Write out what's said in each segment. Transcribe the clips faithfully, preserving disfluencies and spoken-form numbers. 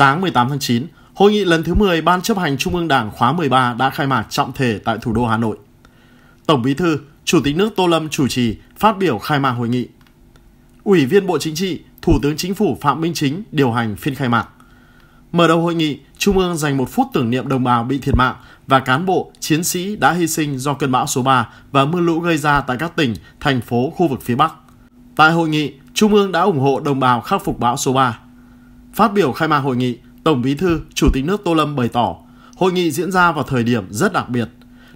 Sáng mười tám tháng chín, Hội nghị lần thứ mười Ban chấp hành Trung ương Đảng khóa mười ba đã khai mạc trọng thể tại thủ đô Hà Nội. Tổng Bí thư, Chủ tịch nước Tô Lâm chủ trì phát biểu khai mạc hội nghị. Ủy viên Bộ Chính trị, Thủ tướng Chính phủ Phạm Minh Chính điều hành phiên khai mạc. Mở đầu hội nghị, Trung ương dành một phút tưởng niệm đồng bào bị thiệt mạng và cán bộ, chiến sĩ đã hy sinh do cơn bão số ba và mưa lũ gây ra tại các tỉnh, thành phố, khu vực phía Bắc. Tại hội nghị, Trung ương đã ủng hộ đồng bào khắc phục bão số ba. Phát biểu khai mạc hội nghị, Tổng Bí thư, Chủ tịch nước Tô Lâm bày tỏ, hội nghị diễn ra vào thời điểm rất đặc biệt.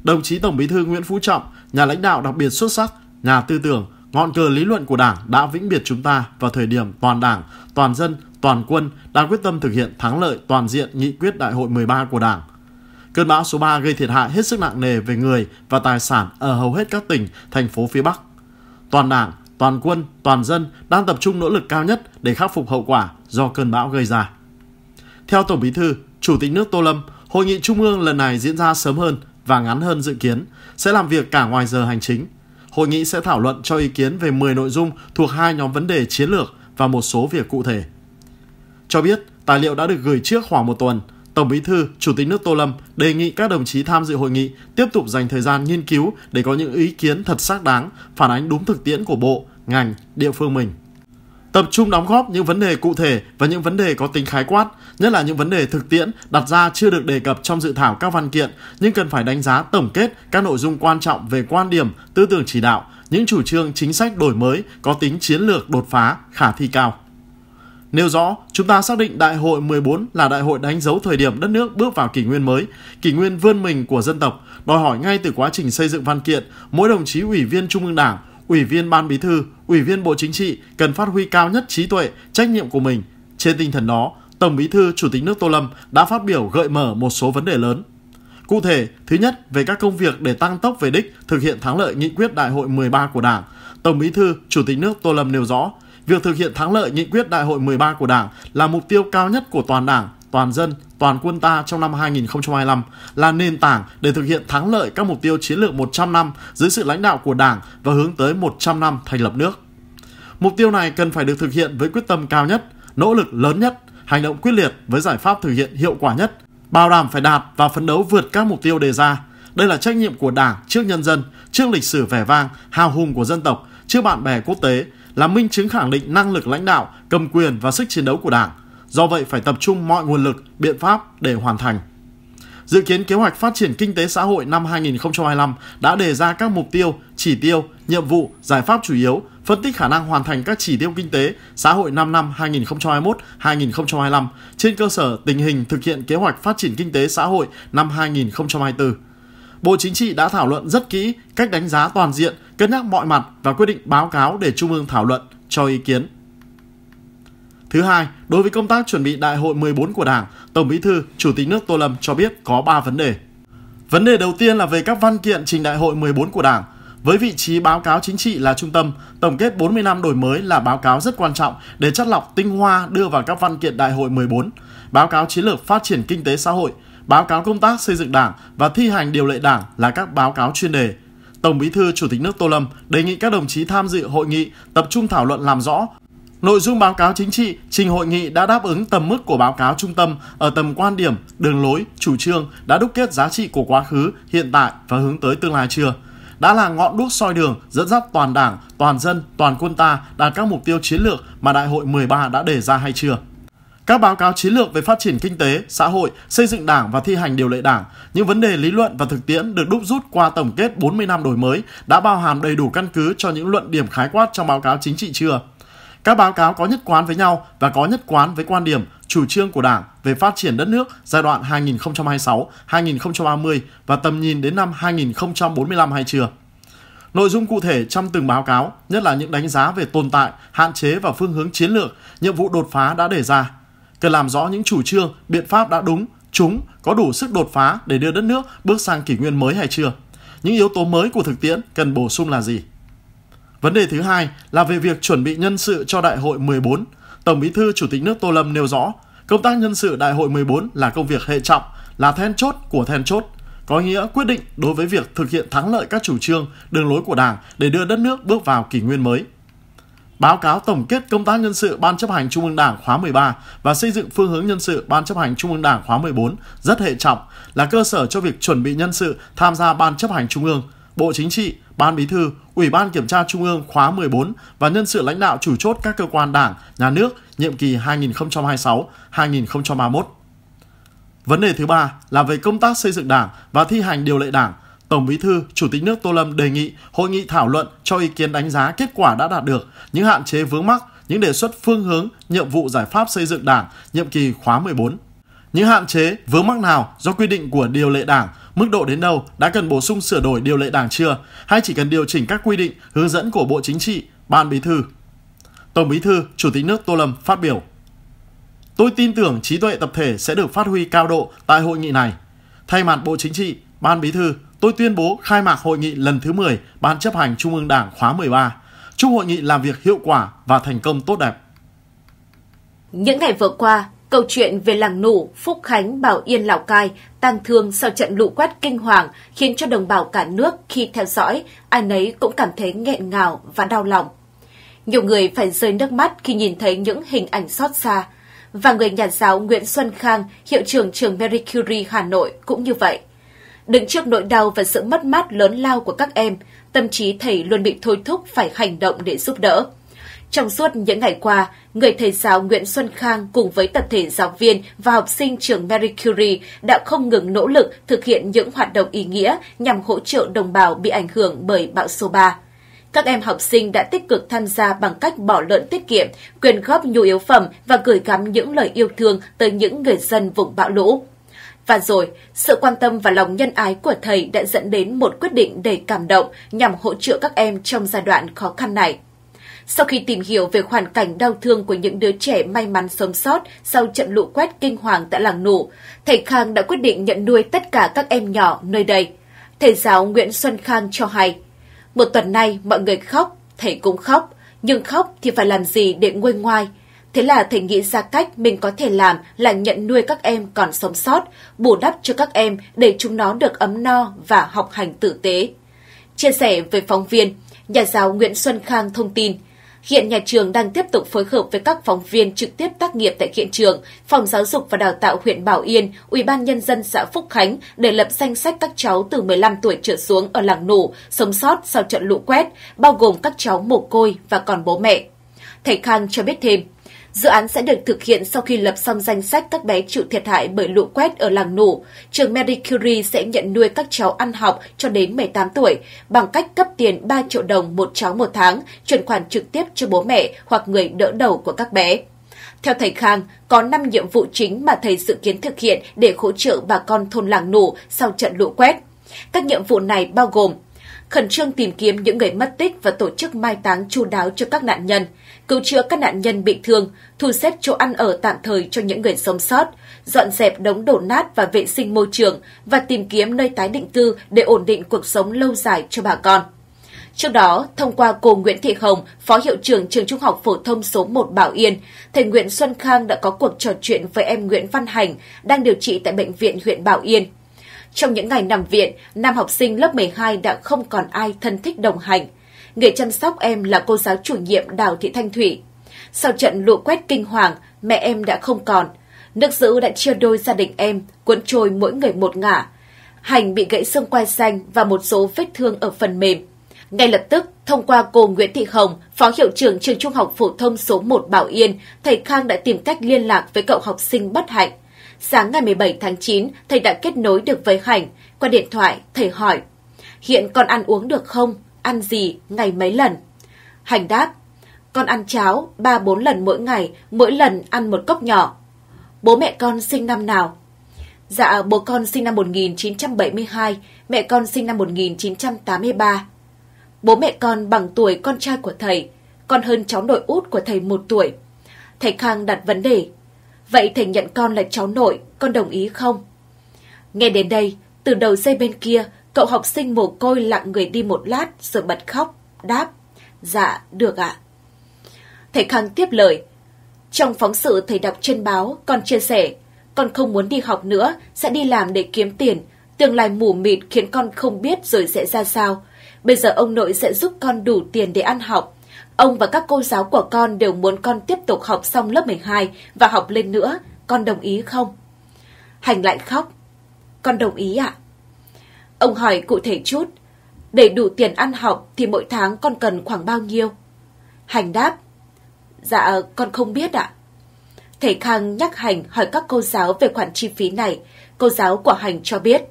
Đồng chí Tổng Bí thư Nguyễn Phú Trọng, nhà lãnh đạo đặc biệt xuất sắc, nhà tư tưởng, ngọn cờ lý luận của Đảng đã vĩnh biệt chúng ta vào thời điểm toàn Đảng, toàn dân, toàn quân đã quyết tâm thực hiện thắng lợi toàn diện nghị quyết Đại hội mười ba của Đảng. Cơn bão số ba gây thiệt hại hết sức nặng nề về người và tài sản ở hầu hết các tỉnh, thành phố phía Bắc. Toàn Đảng, toàn quân, toàn dân đang tập trung nỗ lực cao nhất để khắc phục hậu quả do cơn bão gây ra. Theo Tổng Bí thư, Chủ tịch nước Tô Lâm, Hội nghị Trung ương lần này diễn ra sớm hơn và ngắn hơn dự kiến, sẽ làm việc cả ngoài giờ hành chính. Hội nghị sẽ thảo luận cho ý kiến về mười nội dung thuộc hai nhóm vấn đề chiến lược và một số việc cụ thể. Cho biết, tài liệu đã được gửi trước khoảng một tuần, Tổng Bí thư, Chủ tịch nước Tô Lâm đề nghị các đồng chí tham dự hội nghị tiếp tục dành thời gian nghiên cứu để có những ý kiến thật xác đáng, phản ánh đúng thực tiễn của bộ, ngành, địa phương mình. Tập trung đóng góp những vấn đề cụ thể và những vấn đề có tính khái quát, nhất là những vấn đề thực tiễn đặt ra chưa được đề cập trong dự thảo các văn kiện, nhưng cần phải đánh giá tổng kết các nội dung quan trọng về quan điểm, tư tưởng chỉ đạo, những chủ trương chính sách đổi mới có tính chiến lược đột phá, khả thi cao. Nêu rõ, chúng ta xác định Đại hội mười bốn là đại hội đánh dấu thời điểm đất nước bước vào kỷ nguyên mới, kỷ nguyên vươn mình của dân tộc, đòi hỏi ngay từ quá trình xây dựng văn kiện, mỗi đồng chí Ủy viên Trung ương Đảng, Ủy viên Ban Bí thư, Ủy viên Bộ Chính trị cần phát huy cao nhất trí tuệ, trách nhiệm của mình. Trên tinh thần đó, Tổng Bí thư, Chủ tịch nước Tô Lâm đã phát biểu gợi mở một số vấn đề lớn. Cụ thể, thứ nhất, về các công việc để tăng tốc về đích thực hiện thắng lợi nghị quyết Đại hội mười ba của Đảng, Tổng Bí thư, Chủ tịch nước Tô Lâm nêu rõ, việc thực hiện thắng lợi nghị quyết Đại hội mười ba của Đảng là mục tiêu cao nhất của toàn Đảng, toàn dân, toàn quân ta trong năm hai nghìn không trăm hai mươi lăm, là nền tảng để thực hiện thắng lợi các mục tiêu chiến lược một trăm năm dưới sự lãnh đạo của Đảng và hướng tới một trăm năm thành lập nước. Mục tiêu này cần phải được thực hiện với quyết tâm cao nhất, nỗ lực lớn nhất, hành động quyết liệt với giải pháp thực hiện hiệu quả nhất, bảo đảm phải đạt và phấn đấu vượt các mục tiêu đề ra. Đây là trách nhiệm của Đảng trước nhân dân, trước lịch sử vẻ vang, hào hùng của dân tộc, trước bạn bè quốc tế, là minh chứng khẳng định năng lực lãnh đạo, cầm quyền và sức chiến đấu của Đảng. Do vậy phải tập trung mọi nguồn lực, biện pháp để hoàn thành. Dự kiến kế hoạch phát triển kinh tế xã hội năm hai nghìn không trăm hai mươi lăm đã đề ra các mục tiêu, chỉ tiêu, nhiệm vụ, giải pháp chủ yếu, phân tích khả năng hoàn thành các chỉ tiêu kinh tế xã hội năm năm hai nghìn không trăm hai mươi mốt đến hai nghìn không trăm hai mươi lăm trên cơ sở tình hình thực hiện kế hoạch phát triển kinh tế xã hội năm hai nghìn không trăm hai mươi tư. Bộ Chính trị đã thảo luận rất kỹ cách đánh giá toàn diện, cân nhắc mọi mặt và quyết định báo cáo để Trung ương thảo luận, cho ý kiến. Thứ hai, đối với công tác chuẩn bị Đại hội mười bốn của Đảng, Tổng Bí thư, Chủ tịch nước Tô Lâm cho biết có ba vấn đề. Vấn đề đầu tiên là về các văn kiện trình Đại hội mười bốn của Đảng. Với vị trí báo cáo chính trị là trung tâm, tổng kết bốn mươi năm đổi mới là báo cáo rất quan trọng để chắt lọc tinh hoa đưa vào các văn kiện Đại hội mười bốn, báo cáo chiến lược phát triển kinh tế xã hội, báo cáo công tác xây dựng Đảng và thi hành điều lệ Đảng là các báo cáo chuyên đề. Tổng Bí thư, Chủ tịch nước Tô Lâm đề nghị các đồng chí tham dự hội nghị tập trung thảo luận làm rõ nội dung báo cáo chính trị trình hội nghị đã đáp ứng tầm mức của báo cáo trung tâm ở tầm quan điểm, đường lối, chủ trương đã đúc kết giá trị của quá khứ, hiện tại và hướng tới tương lai chưa, đã là ngọn đuốc soi đường dẫn dắt toàn Đảng, toàn dân, toàn quân ta đạt các mục tiêu chiến lược mà Đại hội mười ba đã đề ra hay chưa. Các báo cáo chiến lược về phát triển kinh tế, xã hội, xây dựng Đảng và thi hành điều lệ Đảng, những vấn đề lý luận và thực tiễn được đúc rút qua tổng kết bốn mươi năm đổi mới đã bao hàm đầy đủ căn cứ cho những luận điểm khái quát trong báo cáo chính trị chưa. Các báo cáo có nhất quán với nhau và có nhất quán với quan điểm, chủ trương của Đảng về phát triển đất nước giai đoạn hai nghìn không trăm hai mươi sáu đến hai nghìn không trăm ba mươi và tầm nhìn đến năm hai nghìn không trăm bốn mươi lăm hay chưa. Nội dung cụ thể trong từng báo cáo, nhất là những đánh giá về tồn tại, hạn chế và phương hướng chiến lược, nhiệm vụ đột phá đã đề ra. Cần làm rõ những chủ trương, biện pháp đã đúng, chúng có đủ sức đột phá để đưa đất nước bước sang kỷ nguyên mới hay chưa. Những yếu tố mới của thực tiễn cần bổ sung là gì? Vấn đề thứ hai là về việc chuẩn bị nhân sự cho Đại hội mười bốn. Tổng Bí thư, Chủ tịch nước Tô Lâm nêu rõ, công tác nhân sự Đại hội mười bốn là công việc hệ trọng, là then chốt của then chốt, có nghĩa quyết định đối với việc thực hiện thắng lợi các chủ trương, đường lối của Đảng để đưa đất nước bước vào kỷ nguyên mới. Báo cáo tổng kết công tác nhân sự Ban Chấp hành Trung ương Đảng khóa mười ba và xây dựng phương hướng nhân sự Ban Chấp hành Trung ương Đảng khóa mười bốn rất hệ trọng, là cơ sở cho việc chuẩn bị nhân sự tham gia Ban Chấp hành Trung ương, Bộ Chính trị, Ban Bí thư, Ủy ban Kiểm tra Trung ương khóa mười bốn và nhân sự lãnh đạo chủ chốt các cơ quan Đảng, Nhà nước nhiệm kỳ hai nghìn không trăm hai mươi sáu đến hai nghìn không trăm ba mươi mốt. Vấn đề thứ ba là về công tác xây dựng Đảng và thi hành điều lệ Đảng. Tổng Bí thư, Chủ tịch nước Tô Lâm đề nghị hội nghị thảo luận cho ý kiến đánh giá kết quả đã đạt được, những hạn chế vướng mắc, những đề xuất phương hướng, nhiệm vụ giải pháp xây dựng Đảng nhiệm kỳ khóa mười bốn. Những hạn chế, vướng mắc nào do quy định của điều lệ Đảng, mức độ đến đâu, đã cần bổ sung sửa đổi điều lệ Đảng chưa, hay chỉ cần điều chỉnh các quy định, hướng dẫn của Bộ Chính trị, Ban Bí thư. Tổng Bí thư, Chủ tịch nước Tô Lâm phát biểu: Tôi tin tưởng trí tuệ tập thể sẽ được phát huy cao độ tại hội nghị này. Thay mặt Bộ Chính trị, Ban Bí thư, tôi tuyên bố khai mạc hội nghị lần thứ mười Ban Chấp hành Trung ương Đảng khóa mười ba. Chúc hội nghị làm việc hiệu quả và thành công tốt đẹp. Những ngày vừa qua, câu chuyện về làng Nủ, Phúc Khánh, Bảo Yên, Lào Cai tang thương sau trận lũ quét kinh hoàng khiến cho đồng bào cả nước khi theo dõi, ai nấy cũng cảm thấy nghẹn ngào và đau lòng. Nhiều người phải rơi nước mắt khi nhìn thấy những hình ảnh xót xa. Và người nhà giáo Nguyễn Xuân Khang, hiệu trưởng trường Marie Curie Hà Nội cũng như vậy. Đứng trước nỗi đau và sự mất mát lớn lao của các em, tâm trí thầy luôn bị thôi thúc phải hành động để giúp đỡ. Trong suốt những ngày qua, người thầy giáo Nguyễn Xuân Khang cùng với tập thể giáo viên và học sinh trường Marie Curie đã không ngừng nỗ lực thực hiện những hoạt động ý nghĩa nhằm hỗ trợ đồng bào bị ảnh hưởng bởi bão số ba. Các em học sinh đã tích cực tham gia bằng cách bỏ lợn tiết kiệm, quyên góp nhu yếu phẩm và gửi gắm những lời yêu thương tới những người dân vùng bão lũ. Và rồi, sự quan tâm và lòng nhân ái của thầy đã dẫn đến một quyết định đầy cảm động nhằm hỗ trợ các em trong giai đoạn khó khăn này. Sau khi tìm hiểu về hoàn cảnh đau thương của những đứa trẻ may mắn sống sót sau trận lũ quét kinh hoàng tại làng Nủ, thầy Khang đã quyết định nhận nuôi tất cả các em nhỏ nơi đây. Thầy giáo Nguyễn Xuân Khang cho hay, một tuần nay mọi người khóc, thầy cũng khóc, nhưng khóc thì phải làm gì để nguôi ngoai. Thế là thầy nghĩ ra cách mình có thể làm là nhận nuôi các em còn sống sót, bù đắp cho các em để chúng nó được ấm no và học hành tử tế. Chia sẻ với phóng viên, nhà giáo Nguyễn Xuân Khang thông tin, hiện nhà trường đang tiếp tục phối hợp với các phóng viên trực tiếp tác nghiệp tại hiện trường, Phòng Giáo dục và Đào tạo huyện Bảo Yên, Ủy ban Nhân dân xã Phúc Khánh để lập danh sách các cháu từ mười lăm tuổi trở xuống ở làng Nủ sống sót sau trận lũ quét, bao gồm các cháu mồ côi và còn bố mẹ. Thầy Khang cho biết thêm, dự án sẽ được thực hiện sau khi lập xong danh sách các bé chịu thiệt hại bởi lũ quét ở làng Nủ. Trường Marie Curie sẽ nhận nuôi các cháu ăn học cho đến mười tám tuổi bằng cách cấp tiền ba triệu đồng một cháu một tháng, chuyển khoản trực tiếp cho bố mẹ hoặc người đỡ đầu của các bé. Theo thầy Khang, có năm nhiệm vụ chính mà thầy dự kiến thực hiện để hỗ trợ bà con thôn làng Nủ sau trận lũ quét. Các nhiệm vụ này bao gồm: khẩn trương tìm kiếm những người mất tích và tổ chức mai táng chu đáo cho các nạn nhân, cứu chữa các nạn nhân bị thương, thu xếp chỗ ăn ở tạm thời cho những người sống sót, dọn dẹp đống đổ nát và vệ sinh môi trường và tìm kiếm nơi tái định cư để ổn định cuộc sống lâu dài cho bà con. Trước đó, thông qua cô Nguyễn Thị Hồng, Phó Hiệu trưởng Trường Trung học Phổ thông số một Bảo Yên, thầy Nguyễn Xuân Khang đã có cuộc trò chuyện với em Nguyễn Văn Hành đang điều trị tại bệnh viện huyện Bảo Yên. Trong những ngày nằm viện, nam học sinh lớp mười hai đã không còn ai thân thích đồng hành. Người chăm sóc em là cô giáo chủ nhiệm Đào Thị Thanh Thủy. Sau trận lũ quét kinh hoàng, mẹ em đã không còn. Nước dữ đã chia đôi gia đình em, cuốn trôi mỗi người một ngả. Hành bị gãy xương quai xanh và một số vết thương ở phần mềm. Ngay lập tức, thông qua cô Nguyễn Thị Hồng, Phó Hiệu trưởng Trường Trung học Phổ thông số một Bảo Yên, thầy Khang đã tìm cách liên lạc với cậu học sinh bất hạnh. Sáng ngày mười bảy tháng chín, thầy đã kết nối được với Khánh. Qua điện thoại, thầy hỏi, hiện con ăn uống được không? Ăn gì? Ngày mấy lần? Hành đáp, con ăn cháo ba bốn lần mỗi ngày, mỗi lần ăn một cốc nhỏ. Bố mẹ con sinh năm nào? Dạ, bố con sinh năm một nghìn chín trăm bảy mươi hai, mẹ con sinh năm một nghìn chín trăm tám mươi ba. Bố mẹ con bằng tuổi con trai của thầy, con hơn cháu nội út của thầy một tuổi. Thầy Khang đặt vấn đề, vậy thầy nhận con là cháu nội, con đồng ý không? Nghe đến đây, từ đầu dây bên kia, cậu học sinh mồ côi lặng người đi một lát rồi bật khóc, đáp, dạ, được ạ. Thầy Khang tiếp lời, trong phóng sự thầy đọc trên báo, con chia sẻ, con không muốn đi học nữa, sẽ đi làm để kiếm tiền, tương lai mù mịt khiến con không biết rồi sẽ ra sao. Bây giờ ông nội sẽ giúp con đủ tiền để ăn học. Ông và các cô giáo của con đều muốn con tiếp tục học xong lớp mười hai và học lên nữa. Con đồng ý không? Hành lại khóc. Con đồng ý ạ. À? Ông hỏi cụ thể chút. Để đủ tiền ăn học thì mỗi tháng con cần khoảng bao nhiêu? Hành đáp. Dạ con không biết ạ. À? Thầy Khang nhắc Hành hỏi các cô giáo về khoản chi phí này. Cô giáo của Hành cho biết.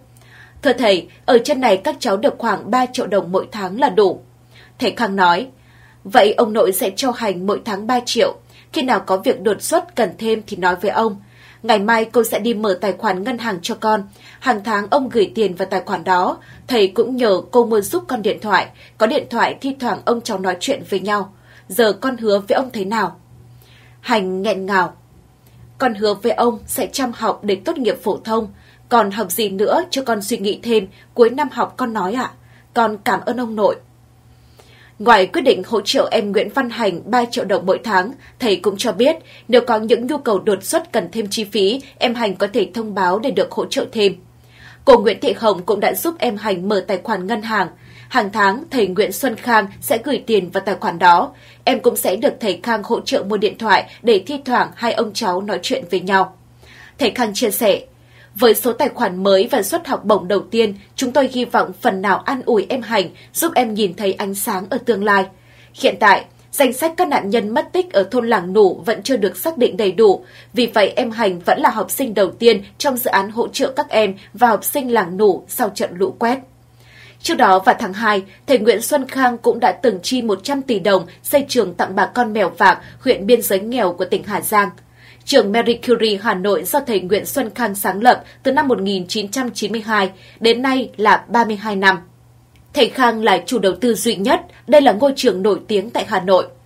Thưa thầy, ở trên này các cháu được khoảng ba triệu đồng mỗi tháng là đủ. Thầy Khang nói. Vậy ông nội sẽ cho Hành mỗi tháng ba triệu. Khi nào có việc đột xuất cần thêm thì nói với ông. Ngày mai cô sẽ đi mở tài khoản ngân hàng cho con. Hàng tháng ông gửi tiền vào tài khoản đó. Thầy cũng nhờ cô mua giúp con điện thoại. Có điện thoại thi thoảng ông cháu nói chuyện với nhau. Giờ con hứa với ông thế nào? Hành nghẹn ngào. Con hứa với ông sẽ chăm học để tốt nghiệp phổ thông. Còn học gì nữa cho con suy nghĩ thêm. Cuối năm học con nói ạ. À? Con cảm ơn ông nội. Ngoài quyết định hỗ trợ em Nguyễn Văn Hành ba triệu đồng mỗi tháng, thầy cũng cho biết nếu có những nhu cầu đột xuất cần thêm chi phí, em Hành có thể thông báo để được hỗ trợ thêm. Cô Nguyễn Thị Hồng cũng đã giúp em Hành mở tài khoản ngân hàng. Hàng tháng, thầy Nguyễn Xuân Khang sẽ gửi tiền vào tài khoản đó. Em cũng sẽ được thầy Khang hỗ trợ mua điện thoại để thi thoảng hai ông cháu nói chuyện với nhau. Thầy Khang chia sẻ, với số tài khoản mới và suất học bổng đầu tiên, chúng tôi hy vọng phần nào an ủi em Hành, giúp em nhìn thấy ánh sáng ở tương lai. Hiện tại, danh sách các nạn nhân mất tích ở thôn Làng Nủ vẫn chưa được xác định đầy đủ. Vì vậy, em Hành vẫn là học sinh đầu tiên trong dự án hỗ trợ các em và học sinh Làng Nủ sau trận lũ quét. Trước đó vào tháng hai, thầy Nguyễn Xuân Khang cũng đã từng chi một trăm tỷ đồng xây trường tặng bà con mèo Vạc, huyện biên giới nghèo của tỉnh Hà Giang. Trường Marie Curie Hà Nội do thầy Nguyễn Xuân Khang sáng lập từ năm một nghìn chín trăm chín mươi hai, đến nay là ba mươi hai năm. Thầy Khang là chủ đầu tư duy nhất, đây là ngôi trường nổi tiếng tại Hà Nội.